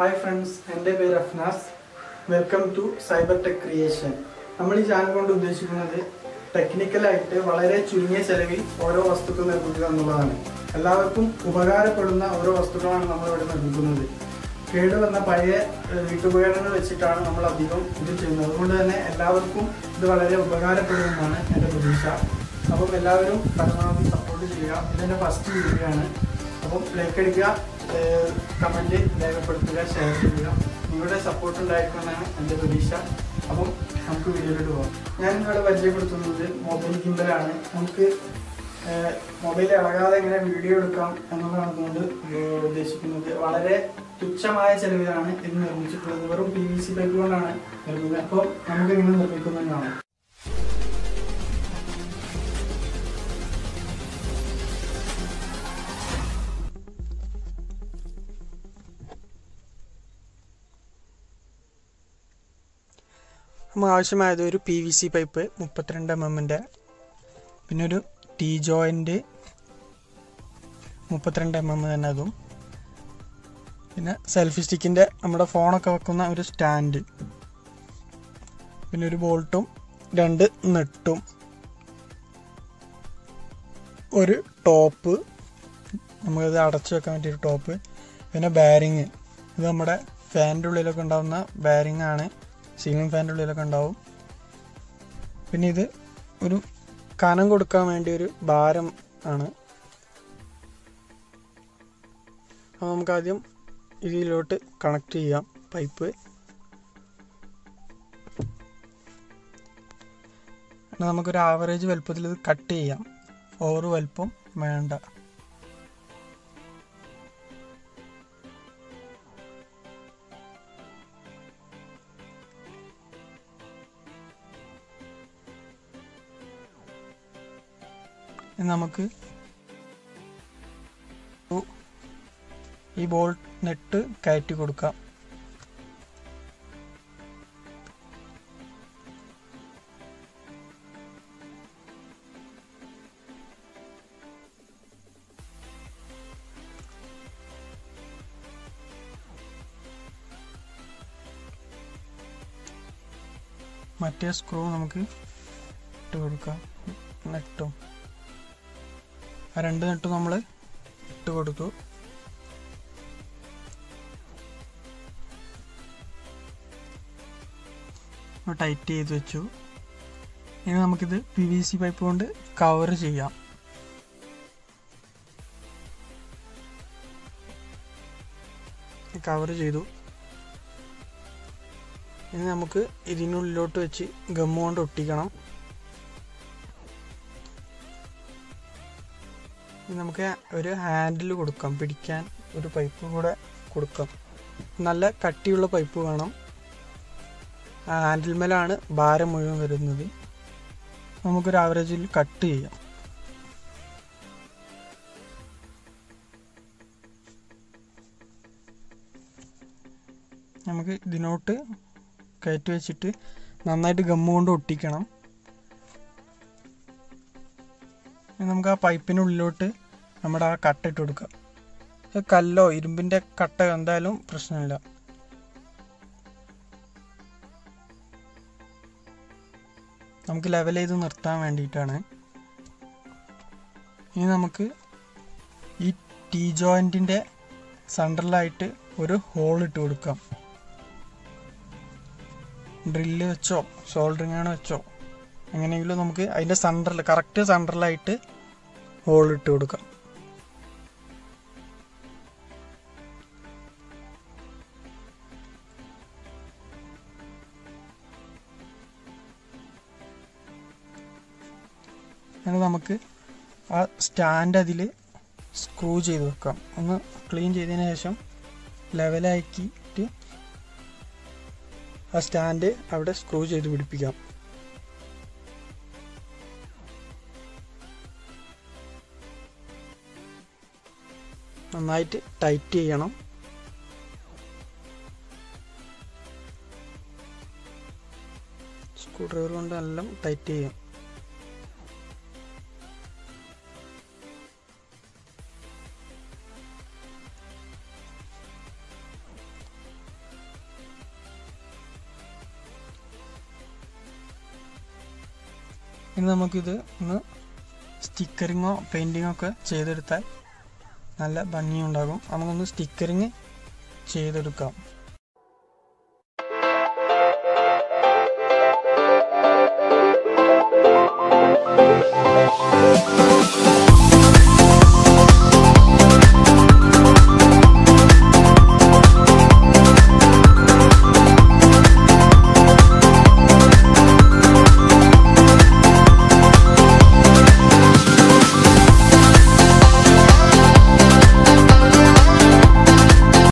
Hi friends, I am Rafnas. Welcome to Cyber Tech Creation. We are going to do the technical act of the comment, like, share video. You guys support and like करना है अंदर प्रदीशा. अब हमको video ले दो. यानी थोड़ा बच्चे पर तुम लोग mobile की मदद आने. हमके mobile अलग अलग इंग्लिश video डकाम. हम लोग देश की नोटे वाले रे तुच्छा माये चले गए आने. इतने रुचि पर तो वरुण PVC पे क्यों ना आने? तो हमके इन्हें दर्पण को ना आने. We have a PVC pipe, 32mm, a T joint, 32mm, a selfie stick, a phone, a stand, a bolt, a nut, a top, a bearing, a fan bearing. Ceiling fan ले लगा डाउ, फिर ये दे उरु कानंग उड़ का में डेरे बारम आना, हम काजियम इसी लोटे कनेक्ट किया पाइप पे, ना हम को एवरेज वेल्पो दिले तो कट्टे किया, और वेल्पो मैंडा നമുക്ക് ഈ ബോൾട്ട് നെറ്റ് കയറ്റി കൊടുക്കാം മറ്റേ സ്ക്രൂ നമുക്ക് ഇട്ട് കൊടുക്കാം നെറ്റും രണ്ട് നെറ്റ് നമ്മൾ ഇട്ട് കൊടുത്തു ടൈറ്റ് ചെയ്തു വെച്ചു ഇനി നമുക്ക് ഇത് PVC പൈപ്പ് കൊണ്ട് കവർ ചെയ്യാം കവർ ചെയ്തു ഇനി നമുക്ക് ഇതിനുള്ളിലോട്ട് വെച്ച് ഗം കൊണ്ട് ഒട്ടിക്കണം നമുക്ക് ഒരു ഹാൻഡിൽ കൊടുക്കാം പിടിക്കാൻ ഒരു പൈപ്പ് കൂടെ കൊടുക്കാം നല്ല കട്ടിയുള്ള പൈപ്പ് വേണം ഹാൻഡിൽ മേലാണ് ഭാരം മുഴുവൻ വരുന്നത് നമുക്ക് ഒരു ആവറേജിൽ കട്ട് ചെയ്യാം നമുക്ക് ഇതിനോട്ട് കയറ്റി വെച്ചിട്ട് നന്നായിട്ട് ഗം കൊണ്ട് ഒട്ടിക്കണം നമുക്ക് ആ പൈപ്പിനുള്ളിലോട്ട് നമ്മൾ ആ കട്ട ഇട്ട് കൊടുക്കുക കല്ലോ ഇരുമ്പിന്റെ കട്ട എന്തായാലും പ്രശ്നമില്ല നമുക്ക് ലെവൽ ചെയ്ത് നിർത്താൻ വേണ്ടിയിട്ടാണ് ഇനി നമുക്ക് ഈ ടി ജോയിന്റിന്റെ സെന്ററിലായിട്ട് ഒരു ഹോൾ ഇട്ട് കൊടുക്കാം ഡ്രില്ല് വെച്ചോ സോൾഡറിംഗ് ആണ് വെച്ചോ അങ്ങനെയെങ്കിലും നമുക്ക് അതിന്റെ സെന്ററിൽ കറക്റ്റ് സെന്ററിലായിട്ട് ഹോൾ ഇട്ട് കൊടുക്കാം അങ്ങനെ നമുക്ക് ആ സ്റ്റാൻഡ് അതിൽ സ്ക്രൂ ചെയ്ത് വെക്കാം ഒന്ന് ക്ലീൻ ചെയ്തതിനു ശേഷം ലെവലാക്കിയിട്ട് ആ സ്റ്റാൻഡ് അവിടെ സ്ക്രൂ ചെയ്ത് പിടിപ്പിക്കാം നന്നായിട്ട് ടൈറ്റ് ചെയ്യണം സ്ക്രൂ ഡ്രൈവർ കൊണ്ട് എല്ലാം ടൈറ്റ് ചെയ്യാം Stickering or painting of a cheddar type. Alla bunny on dago. I'm going to stickering cheddar to come.